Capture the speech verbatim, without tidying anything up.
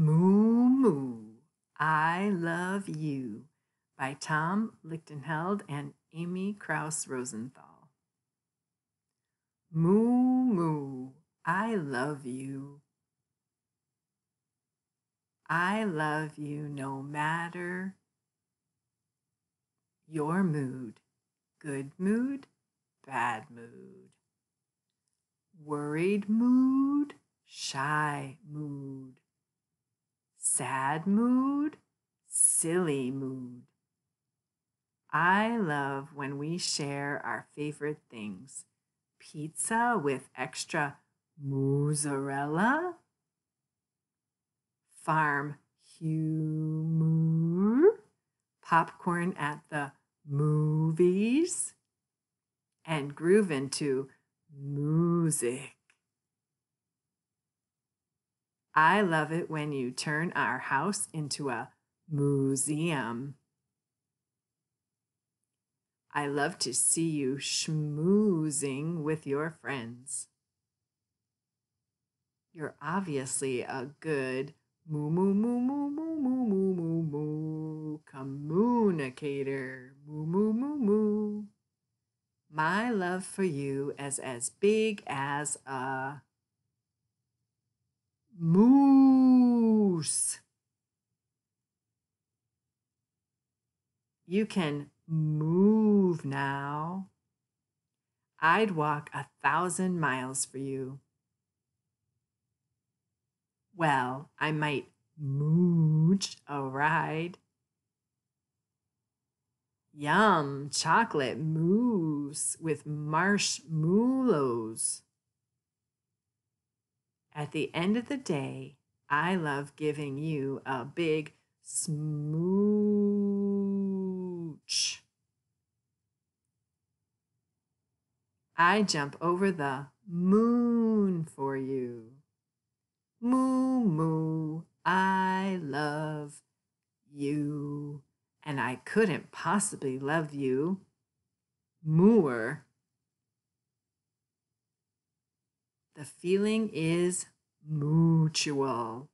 Moo Moo, I Love You by Tom Lichtenheld and Amy Krouse Rosenthal. Moo Moo, I love you. I love you no matter your mood, good mood, bad mood, worried mood, shy mood, sad mood, silly mood. I love when we share our favorite things. Pizza with extra mozzarella. Farm humor, popcorn at the movies, and groove into music. I love it when you turn our house into a museum. I love to see you schmoozing with your friends. You're obviously a good moo moo moo moo moo moo moo moo moo communicator. Moo moo moo moo. My love for you is as big as a moose. You can move now. I'd walk a thousand miles for you. Well, I might mooch a ride. Yum, chocolate mousse with marshmallows. At the end of the day, I love giving you a big smooch. I jump over the moon for you. Moo moo, I love you. And I couldn't possibly love you more. The feeling is mutual.